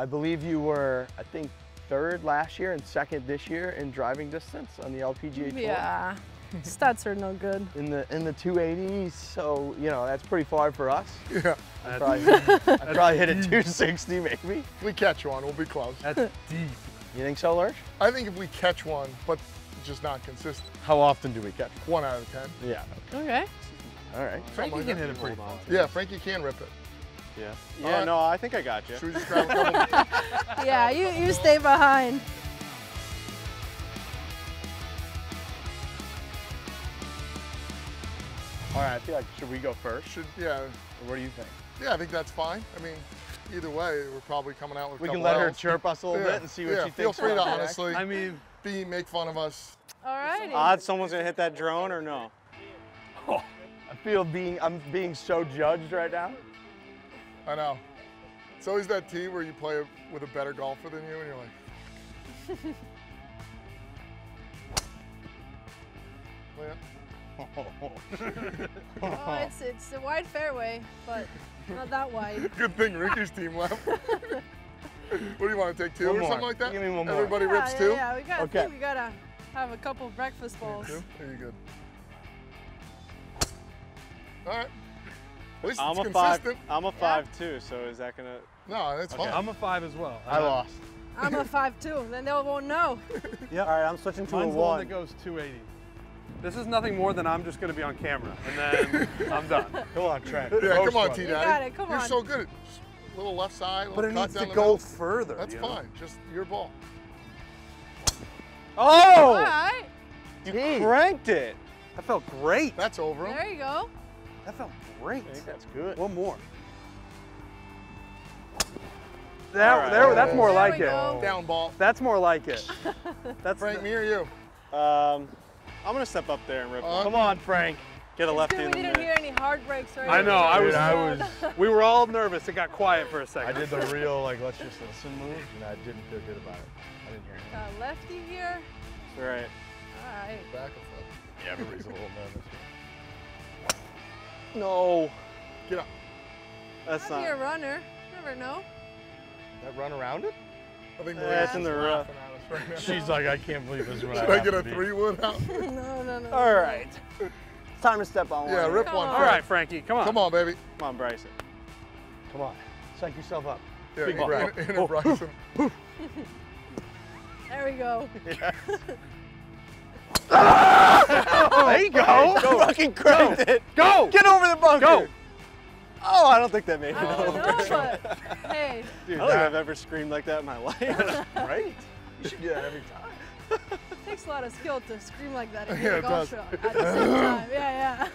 I believe you were, I think, third last year and second this year in driving distance on the LPGA Tour. Yeah, stats are no good. In the 280s, so you know that's pretty far for us. Yeah, I probably hit a 260 maybe. If we catch one, we'll be close. That's deep. You think so, Lurch? I think if we catch one, but just not consistent. How often do we catch? 1 out of 10. Yeah. Okay. All right. Frankie can hit it pretty well. Yeah, Frankie can rip it. Yeah. Yeah, no, I think I got you. Should we just grab a couple? Yeah, you stay behind. All right, I feel like, should we go first? Yeah. Or what do you think? Yeah, I think that's fine. I mean, either way, we're probably coming out with a couple. We can let her chirp us a little bit and see what she thinks. Feel free to honestly, I mean, make fun of us. All right. Odds someone's gonna hit that drone or no? Oh, I feel I'm being so judged right now. I know. It's always that tee where you play with a better golfer than you, and you're like. Oh, it's a wide fairway, but not that wide. Good thing Ricky's team left. What do you want to take, 2 or something like that? Give me one more. Everybody rips 2? Yeah, we got okay. We gotta have a couple breakfast bowls. Very good. All right. At least it's consistent. I'm a 5 too, so is that gonna? No, that's fine. I'm a 5 as well. I lost. I'm a 5 too. Then they won't know. Yeah. All right, I'm switching to a 1. The one that goes 280. This is nothing more than I'm just gonna be on camera, and then I'm done. Come on, Trent. Yeah, come on, T-Daddy. You got it. Come on. You're so good. Just a little left side. But it needs to go further. That's fine. Just your ball. Oh! All right. You cranked it. That felt great. That's over. There you go. That felt great. I think that's good. One more. That's more like it. Down ball. That's more like it. That's Frank, me or you? I'm gonna step up there and rip it. Come on, Frank. Get a lefty in the middle. We didn't hear any hard breaks or anything. I know. I was. We were all nervous. It got quiet for a second. I did the real like let's just listen move, and I didn't feel good about it. I didn't hear anything. Lefty here. That's right. All right. Back and forth. Yeah, everybody's a little nervous. No. Get up. That's not. You're a runner. You never know. That run around it? I think that's in the rough. She's like, I can't believe this is what I have to do. Should I get a 3-wood out? No. All right. It's time to step on 1. Yeah, rip 1. All right, Frankie. Come on. Come on, baby. Come on, Bryson. Come on. Psych yourself up. Yeah, big ball. In Bryson. There we go. Yes. There you go. Fucking cranked it. Go. Get over the bunker. Go. Oh, I don't think that made it. I don't know, but hey. Dude, I don't think I've ever screamed like that in my life. Right? You should do that every time. It takes a lot of skill to scream like that in a golf shot at the same time. Yeah.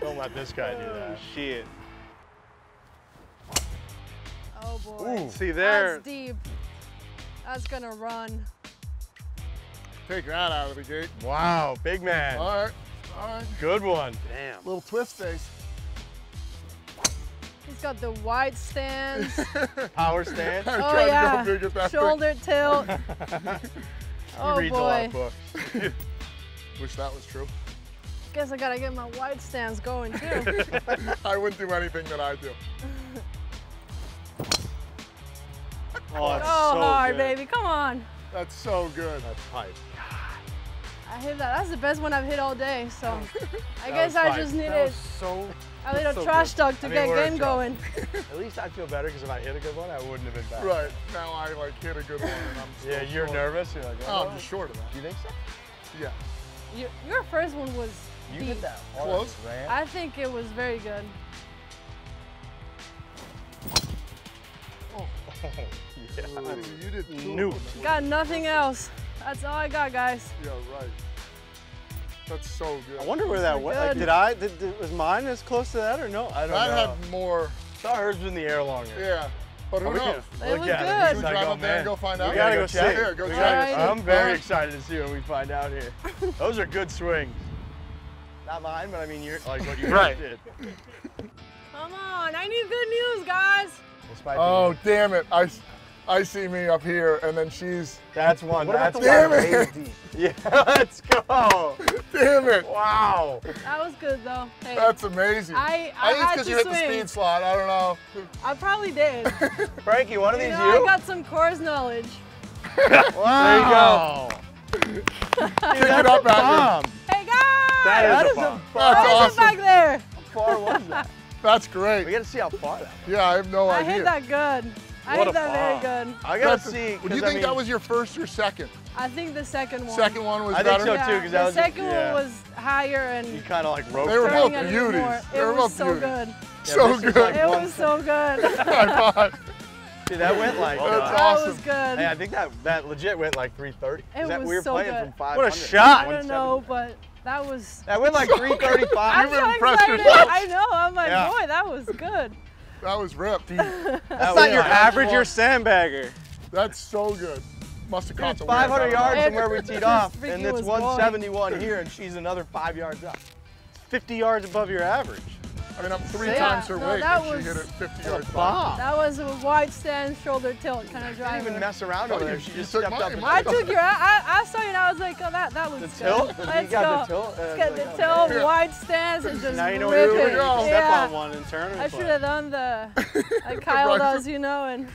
Don't let this guy do that. Shit. Oh boy. Ooh. See there. That's deep. That's gonna run. Take that out of the gate. Wow, big man. All right. Good one. Damn. Little twist face. He's got the wide stance. Power stance. I'm trying to go big at that Shoulder tilt. He reads a lot of books. Wish that was true. Guess I gotta get my wide stance going too. I wouldn't do anything that I do. Oh, that's so hard, baby. Come on. That's so good. That's hype. I hit that. That's the best one I've hit all day. So I guess I just needed a little trash talk to get game going. At least I feel better because if I hit a good one, I wouldn't have been bad. Right. Now I like hit a good one and I'm still you're nervous. You're like, oh, I'm just short of that. Do you think so? Yeah. Your first one was deep. You hit that close. I think it was very good. Oh. Yeah. Ooh, you didn't got nothing else. That's all I got, guys. Yeah, right. That's so good. I wonder where that went. Like, was mine as close to that or no? I don't know. I had more. I thought hers was in the air longer. Yeah, but who knows? It was good. Should we drive up there and go find out? We gotta go check. Here, go check. I'm very excited to see what we find out here. Those are good swings. Not mine, but I mean, you're like what you did. Come on, I need good news, guys. Oh, damn it. I I see me up here, and then she's. That's one. That's damn one. It. Yeah, let's go. Damn it. Wow. That was good, though. Hey, that's amazing. I think it's because you hit the speed slot. I don't know. I probably did. Frankie, one of these you? I got some course knowledge. Wow. There you go. Dude, that's it up, a bomb. Hey, guys. That is a bomb. That's awesome. Back there. How far was that? That's great. We got to see how far that was. Yeah, I have no idea. I hit that good. I think that's very good. I gotta see. Do you think that was your first or second? I think the second one. Second one was better? I think so too. The second one was higher and. You kind of like roped. They were both beauties. They were both beauties. So good. So good. It was so good. I thought. Dude, that went like. That's awesome. That was good. Hey, I think that legit went like 330. Is that we were playing from 500? What a shot! I don't know, but. That was. That went like 335. You've impressed yourself. I know. I'm like, boy, that was good. That was ripped. That's not your average, your sandbagger. That's so good. Must have caught the 500 yards from where we teed off, and it's 171 here, and she's another 5 yards up. 50 yards above your average. I mean, I'm three times her weight, and she hit it 50 yards above. That was a wide stand, shoulder tilt kind of drive. I didn't even mess around over there. She just stepped up. I took your. I saw you, and I was like, oh, that looks good. The tilt. Let's go. Let's get the tilt, wide stance, and just. Now you know where to go. Step on one and turn. I should have done the like Kyle does, you know, and.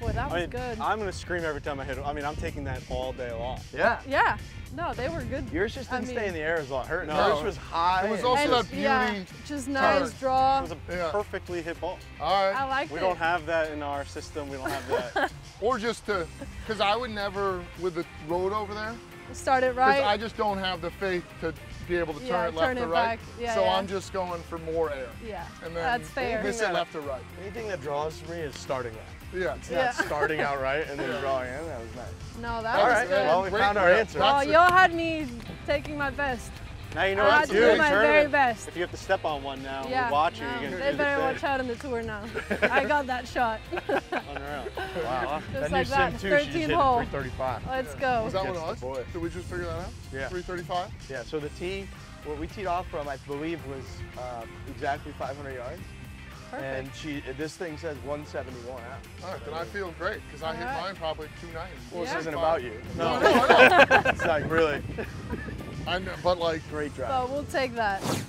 Boy, that was good. I'm gonna scream every time I hit it. I mean, I'm taking that all day long. Yeah. Yeah. No, they were good. Yours just didn't stay in the air as long. Hers was high. It was also that beauty. Yeah, just nice draw. It was a perfectly hit ball. All right. I like that. We don't have that in our system. We don't have that. Or just to, because I would never, with the road over there. Start it right. Because I just don't have the faith to be able to turn it left to right. Yeah, so I'm just going for more air. Yeah, and then that's fair. Miss it left to right. Anything that draws for me is starting left. Yeah, it's not starting out right and then drawing in. That was nice. No, that was good. Well, we found our answer. Well, y'all had me taking my best. Now you know what to do. I had to do my very best. If you have to step on one now, we watch you. You're gonna do the better watch out in the tour now. I got that shot. Unreal. Wow. Just like that. 13 hole. 335. Let's go. Was that one us? Boy. Did we just figure that out? Yeah. 335. Yeah. So the tee, what we teed off from, I believe, was exactly 500 yards. Perfect. And this thing says 171 out. All right, then I feel great, because I hit mine probably 290. Well, this isn't about you. No, no, no. It's like, really. But like, great drive. So we'll take that.